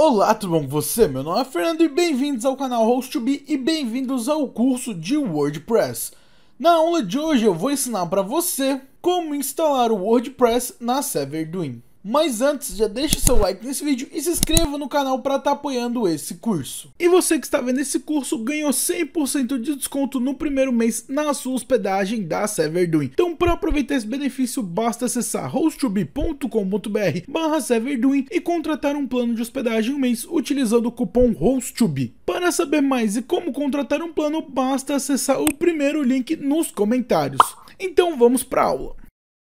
Olá, tudo bom com você? Meu nome é Fernando e bem-vindos ao canal Host2B e bem-vindos ao curso de WordPress. Na aula de hoje eu vou ensinar para você como instalar o WordPress na Serverdo.in. Mas antes, já deixa seu like nesse vídeo e se inscreva no canal para estar apoiando esse curso. E você que está vendo esse curso ganhou 100% de desconto no primeiro mês na sua hospedagem da Serverdo.in. Então, para aproveitar esse benefício, basta acessar hostube.com.br/Serverdo.in e contratar um plano de hospedagem um mês utilizando o cupom Host2B. Para saber mais e como contratar um plano, basta acessar o primeiro link nos comentários. Então, vamos para a aula.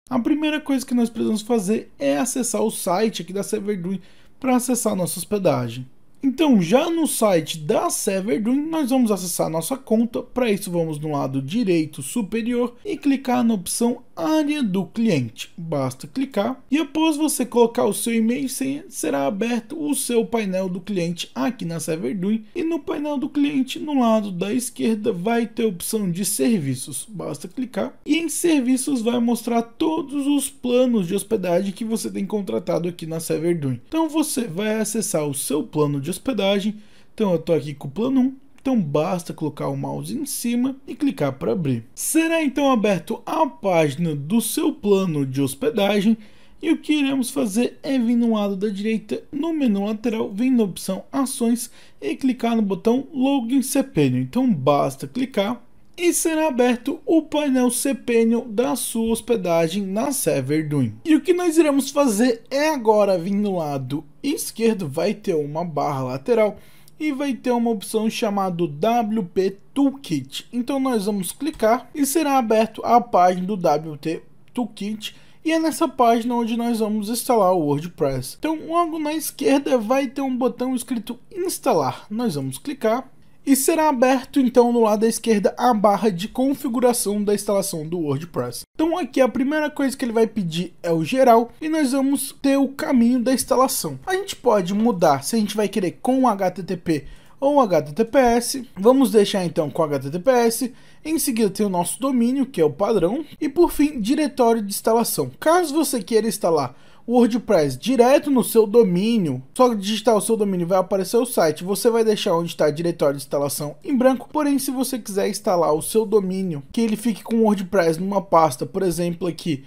A primeira coisa que nós precisamos fazer é acessar o site aqui da Serverdo.in para acessar a nossa hospedagem. Então, já no site da Serverdo.in, nós vamos acessar a nossa conta. Para isso, vamos no lado direito superior e clicar na opção Área do Cliente. Basta clicar e após você colocar o seu e-mail e senha, será aberto o seu painel do cliente aqui na Serverdo.in. E no painel do cliente, no lado da esquerda, vai ter a opção de serviços. Basta clicar e em serviços vai mostrar todos os planos de hospedagem que você tem contratado aqui na Serverdo.in. Então, você vai acessar o seu plano de hospedagem. Então eu estou aqui com o plano 1, então basta colocar o mouse em cima e clicar para abrir. Será então aberto a página do seu plano de hospedagem e o que iremos fazer é vir no lado da direita, no menu lateral, vir na opção Ações e clicar no botão Login cPanel. Então basta clicar e será aberto o painel cPanel da sua hospedagem na Serverdo.in. E o que nós iremos fazer é agora vir no lado esquerdo, vai ter uma barra lateral e vai ter uma opção chamada WP Toolkit. Então nós vamos clicar e será aberto a página do WP Toolkit. E é nessa página onde nós vamos instalar o WordPress. Então logo na esquerda vai ter um botão escrito Instalar. Nós vamos clicar. E será aberto então no lado da esquerda a barra de configuração da instalação do WordPress. Então aqui a primeira coisa que ele vai pedir é o geral e nós vamos ter o caminho da instalação. A gente pode mudar se a gente vai querer com HTTP ou HTTPS. Vamos deixar então com HTTPS. Em seguida tem o nosso domínio, que é o padrão. E por fim, diretório de instalação. Caso você queira instalar WordPress direto no seu domínio, só digitar o seu domínio vai aparecer o site, você vai deixar onde está diretório de instalação em branco, porém se você quiser instalar o seu domínio, que ele fique com o WordPress numa pasta, por exemplo aqui,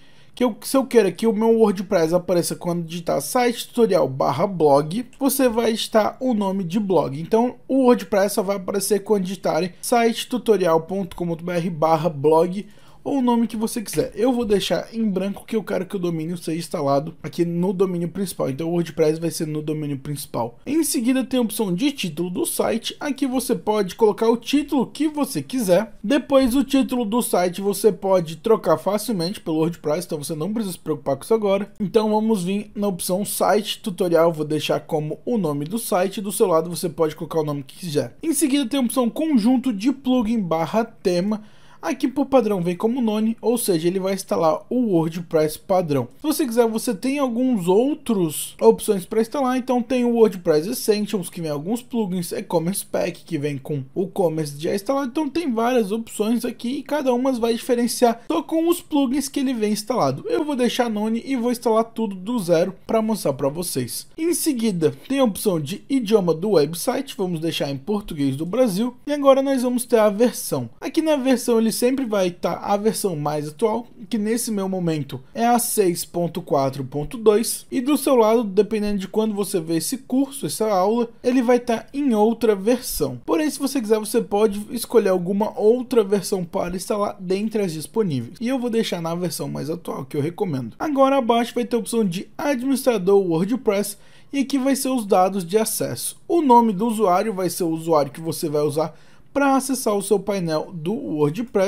se eu quero que o meu WordPress apareça quando digitar site tutorial /blog, você vai digitar o nome de blog. Então o WordPress só vai aparecer quando digitarem site tutorial.com.br/blog, ou o nome que você quiser. Eu vou deixar em branco que eu quero que o domínio seja instalado aqui no domínio principal. Então o WordPress vai ser no domínio principal. Em seguida tem a opção de título do site. Aqui você pode colocar o título que você quiser. Depois o título do site você pode trocar facilmente pelo WordPress. Então você não precisa se preocupar com isso agora. Então vamos vir na opção site tutorial. Vou deixar como o nome do site. Do seu lado você pode colocar o nome que quiser. Em seguida tem a opção conjunto de plugin /tema. Aqui por padrão vem como none, ou seja, ele vai instalar o WordPress padrão. Se você quiser, você tem alguns outros opções para instalar, então tem o WordPress Essentials, que vem alguns plugins, e-commerce pack, que vem com o commerce já instalado, então tem várias opções aqui e cada uma vai diferenciar só com os plugins que ele vem instalado. Eu vou deixar none e vou instalar tudo do zero para mostrar para vocês. Em seguida, tem a opção de idioma do website, vamos deixar em português do Brasil, e agora nós vamos ter a versão. Aqui na versão ele sempre vai estar a versão mais atual, que nesse meu momento é a 6.4.2, e do seu lado, dependendo de quando você vê esse curso, essa aula, ele vai estar em outra versão. Porém, se você quiser, você pode escolher alguma outra versão para instalar dentre as disponíveis, e eu vou deixar na versão mais atual, que eu recomendo. Agora abaixo vai ter a opção de administrador WordPress, e aqui vai ser os dados de acesso. O nome do usuário vai ser o usuário que você vai usar para acessar o seu painel do WordPress.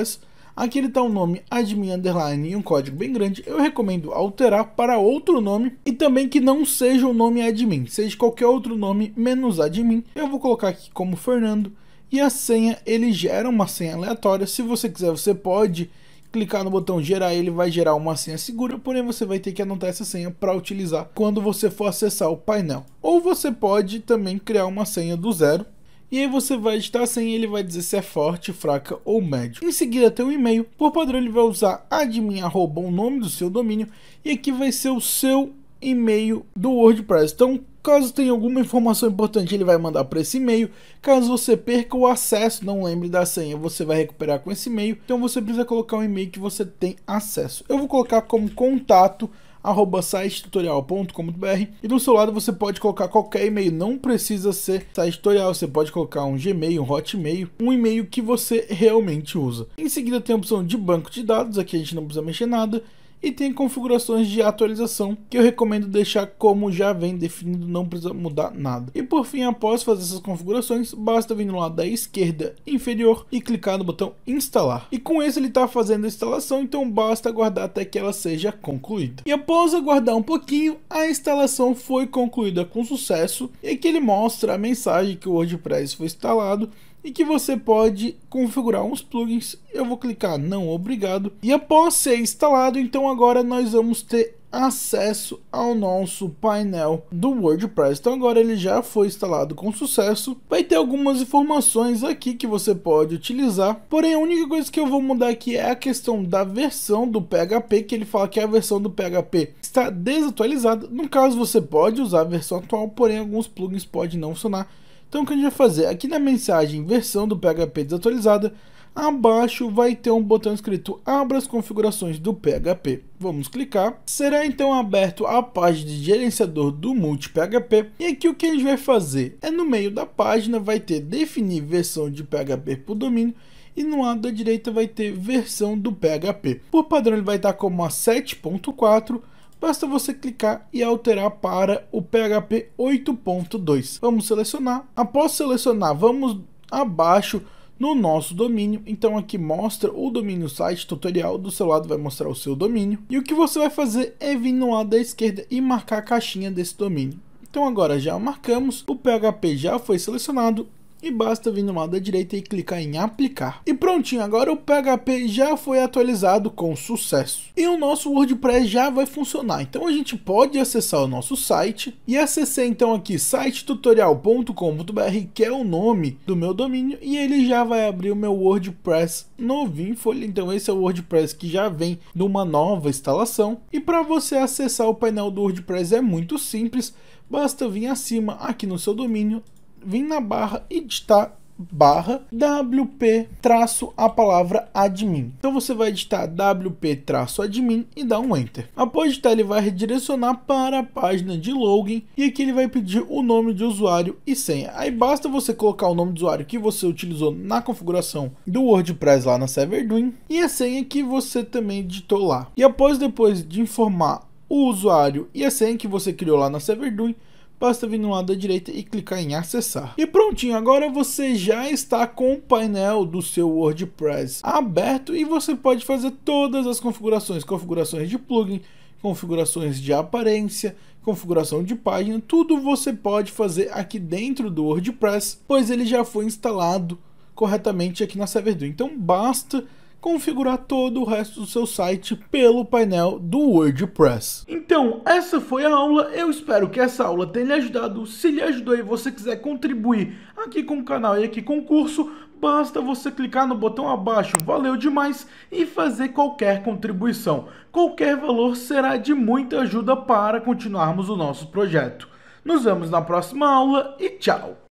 Aqui ele está um nome admin underline e um código bem grande. Eu recomendo alterar para outro nome e também que não seja o nome admin, seja qualquer outro nome menos admin. Eu vou colocar aqui como Fernando e a senha, ele gera uma senha aleatória. Se você quiser, você pode clicar no botão gerar, ele vai gerar uma senha segura, porém você vai ter que anotar essa senha para utilizar quando você for acessar o painel. Ou você pode também criar uma senha do zero. E aí você vai digitar a senha e ele vai dizer se é forte, fraca ou médio. Em seguida tem um e-mail. Por padrão ele vai usar admin arroba o nome do seu domínio. E aqui vai ser o seu e-mail do WordPress. Então, caso tenha alguma informação importante, ele vai mandar para esse e-mail. Caso você perca o acesso, não lembre da senha, você vai recuperar com esse e-mail. Então, você precisa colocar um e-mail que você tem acesso. Eu vou colocar como contato@sitetutorial.com.br e do seu lado você pode colocar qualquer e-mail, não precisa ser site tutorial, você pode colocar um Gmail, um Hotmail, um e-mail que você realmente usa. Em seguida tem a opção de banco de dados, aqui a gente não precisa mexer nada, e tem configurações de atualização que eu recomendo deixar como já vem definido, não precisa mudar nada. E por fim, após fazer essas configurações, basta vir no lado da esquerda inferior e clicar no botão instalar. E com esse ele está fazendo a instalação, então basta aguardar até que ela seja concluída. E após aguardar um pouquinho, a instalação foi concluída com sucesso, e aqui ele mostra a mensagem que o WordPress foi instalado e que você pode configurar uns plugins. Eu vou clicar não obrigado, e após ser instalado, então agora nós vamos ter acesso ao nosso painel do WordPress. Então agora ele já foi instalado com sucesso, vai ter algumas informações aqui que você pode utilizar, porém a única coisa que eu vou mudar aqui é a questão da versão do PHP, que ele fala que a versão do PHP está desatualizada. No caso você pode usar a versão atual, porém alguns plugins podem não funcionar. Então o que a gente vai fazer, aqui na mensagem versão do PHP desatualizada, abaixo vai ter um botão escrito abra as configurações do PHP. Vamos clicar, será então aberto a página de gerenciador do MultiPHP, e aqui o que a gente vai fazer é, no meio da página vai ter definir versão de PHP por domínio, e no lado da direita vai ter versão do PHP. Por padrão ele vai estar como a 7.4, basta você clicar e alterar para o PHP 8.2. Vamos selecionar. Após selecionar, vamos abaixo no nosso domínio. Então aqui mostra o domínio site tutorial, do seu lado vai mostrar o seu domínio. E o que você vai fazer é vir no lado da esquerda e marcar a caixinha desse domínio. Então agora já marcamos, o PHP já foi selecionado, e basta vir no lado da direita e clicar em aplicar. E prontinho, agora o PHP já foi atualizado com sucesso. E o nosso WordPress já vai funcionar. Então a gente pode acessar o nosso site, e acessei então aqui sitetutorial.com.br, que é o nome do meu domínio, e ele já vai abrir o meu WordPress novinho em folha. Então esse é o WordPress que já vem numa nova instalação. E para você acessar o painel do WordPress é muito simples, basta vir acima aqui no seu domínio, vim na barra e digitar barra wp traço a palavra admin. Então você vai digitar wp traço admin e dá um enter. Após digitar ele vai redirecionar para a página de login, e aqui ele vai pedir o nome de usuário e senha. Aí basta você colocar o nome de usuário que você utilizou na configuração do WordPress lá na Serverdo.in e a senha que você também digitou lá. E após, depois de informar o usuário e a senha que você criou lá na Serverdo.in, basta vir no lado da direita e clicar em acessar. E prontinho, agora você já está com o painel do seu WordPress aberto, e você pode fazer todas as configurações, configurações de plugin, configurações de aparência, configuração de página, tudo você pode fazer aqui dentro do WordPress, pois ele já foi instalado corretamente aqui na Serverdo.in. Então basta configurar todo o resto do seu site pelo painel do WordPress. Então, essa foi a aula. Eu espero que essa aula tenha lhe ajudado. Se lhe ajudou e você quiser contribuir aqui com o canal e aqui com o curso, basta você clicar no botão abaixo, valeu demais, e fazer qualquer contribuição. Qualquer valor será de muita ajuda para continuarmos o nosso projeto. Nos vemos na próxima aula e tchau!